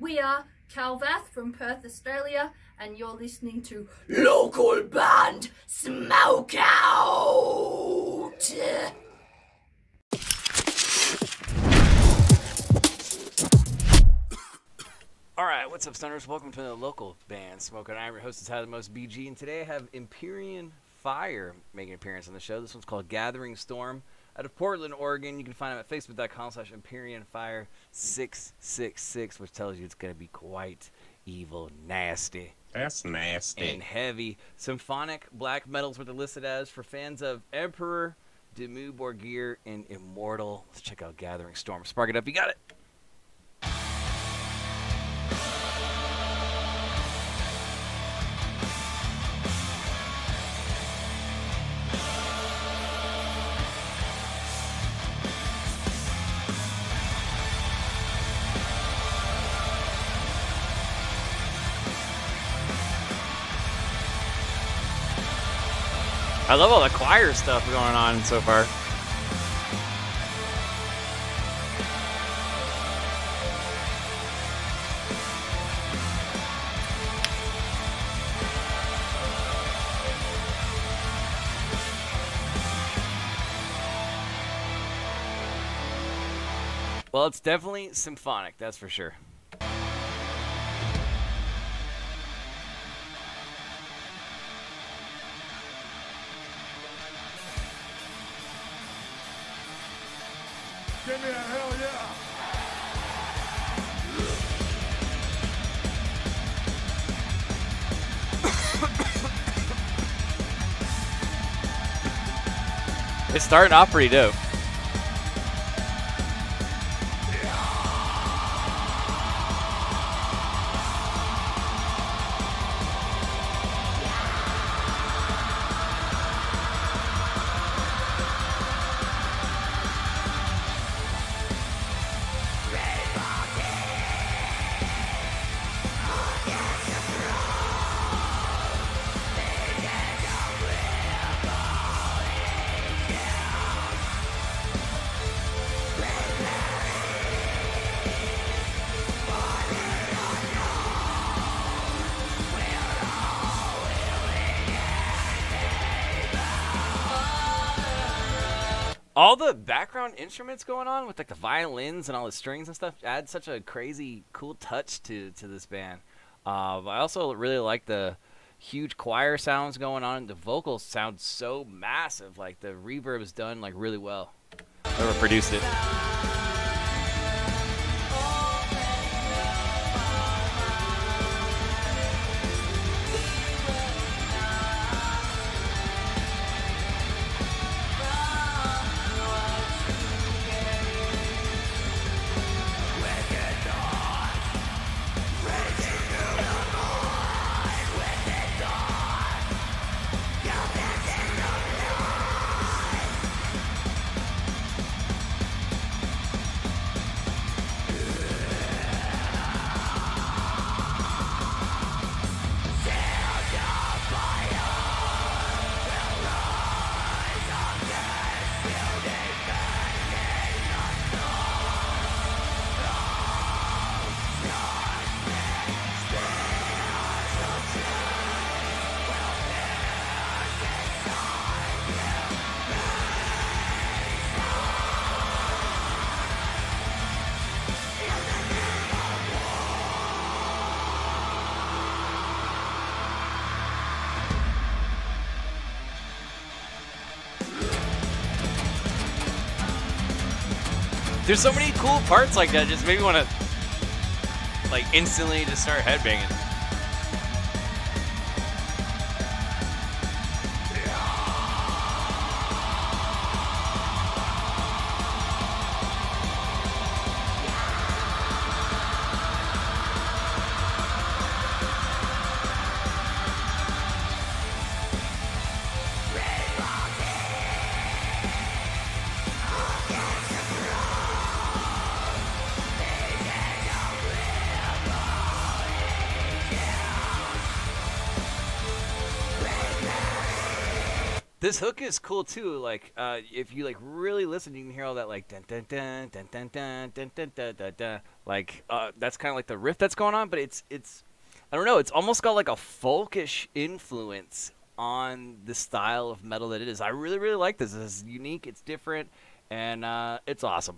We are Calvath from Perth, Australia, and you're listening to Local Band Smokeout! Alright, what's up, Stunners? Welcome to the Local Band Smokeout. I'm your host, Tyler Most BG, and today I have Empyrean Fire making an appearance on the show. This one's called Gathering Storm. Out of Portland, Oregon. You can find them at facebook.com/EmpyreanFire666, which tells you it's going to be quite evil, nasty. That's nasty. And heavy. Symphonic black metal's what they're listed as for fans of Emperor, Dimmu Borgir, and Immortal. Let's check out Gathering Storm. Spark it up. You got it. I love all the choir stuff going on so far. Well, it's definitely symphonic, that's for sure. Give me a hell yeah! It's starting off pretty dope. All the background instruments going on with like the violins and all the strings and stuff add such a crazy cool touch to this band. I also really like the huge choir sounds going on. The vocals sound so massive. Like the reverb is done like really well. Whoever produced it. There's so many cool parts like that, just made me want to like instantly just start headbanging. This hook is cool too. Like, if you like really listen, you can hear all that like dun dun dun dun dun dun dun dun dun dun dun. Like, that's kind of like the riff that's going on, but it's I don't know. It's almost got like a folkish influence on the style of metal that it is. I really, really like this. This is unique. It's different, and it's awesome.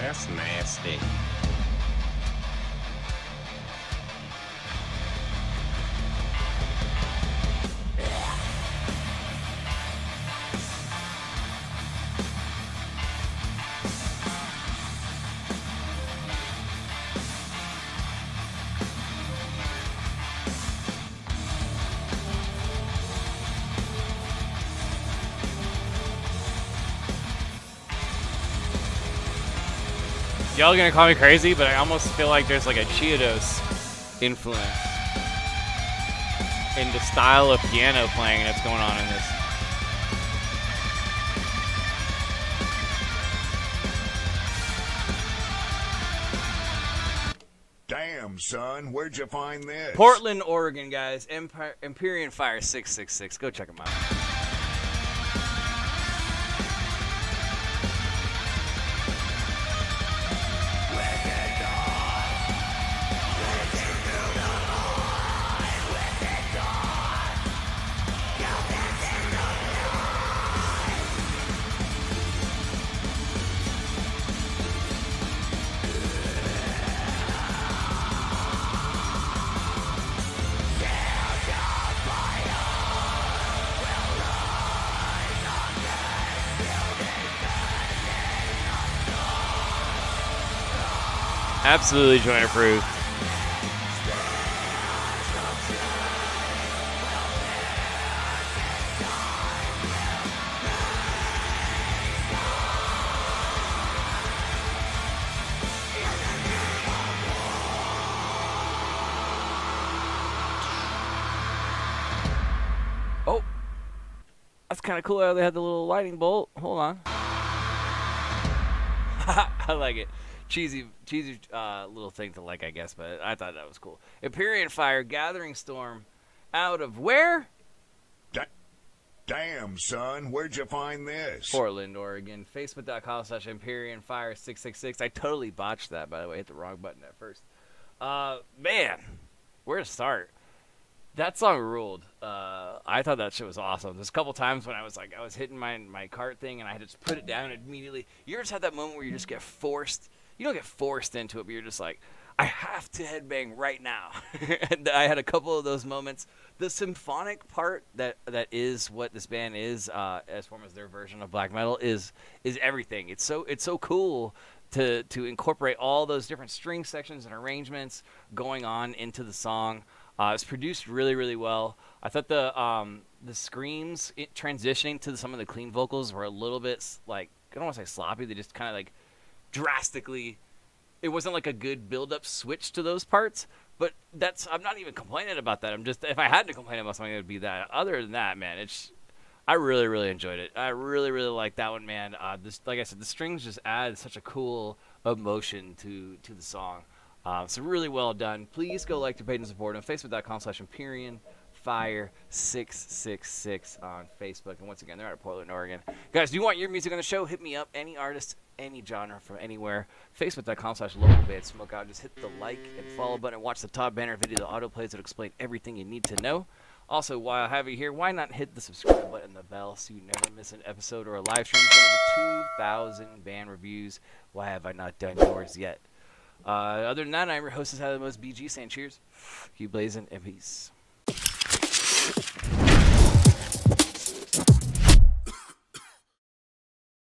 That's nasty. Y'all gonna call me crazy, but I almost feel like there's like a Chiodos influence in the style of piano playing that's going on in this. Damn, son, where'd you find this? Portland, Oregon, guys. Empyrean Fire 666. Go check them out. Absolutely joint approved. Oh, that's kind of cool how they had the little lightning bolt. Hold on. I like it. Cheesy little thing to like, I guess, but I thought that was cool. Empyrean Fire, Gathering Storm, out of where? Damn, son, where'd you find this? Portland, Oregon. Facebook.com/EmpyreanFire666. I totally botched that, by the way. Hit the wrong button at first. Man, where to start? That song ruled. I thought that shit was awesome. There's a couple times when I was like, I was hitting my cart thing, and I had to just put it down immediately. You ever just have that moment where you just get forced? You don't get forced into it, but you're just like, I have to headbang right now. And I had a couple of those moments. The symphonic part that is what this band is, as far as their version of black metal is everything. It's so cool to incorporate all those different string sections and arrangements going on into the song. It's produced really, really well. I thought the screams transitioning to some of the clean vocals were a little bit like, I don't want to say sloppy. They just kind of like drastically, it wasn't like a good build-up switch to those parts. But that's, I'm not even complaining about that. I'm just, if I had to complain about something, it would be that. Other than that, man, I really, really enjoyed it. I really, really like that one, man. Like I said, the strings just add such a cool emotion to the song. So really well done. Please go like the page and support on Facebook.com/EmpyreanFire666 on Facebook. And once again, they're out of Portland, Oregon. Guys, do you want your music on the show? Hit me up. Any artist, any genre, from anywhere. Facebook.com/Local Band Smokeout. Just hit the like and follow button and watch the top banner video that autoplays that'll explain everything you need to know. Also, while I have you here, why not hit the subscribe button and the bell so you never miss an episode or a live stream? It's over 2,000 band reviews. Why have I not done yours yet? Other than that, I'm your host, Tyler Most BG, saying cheers, keep blazing, and peace.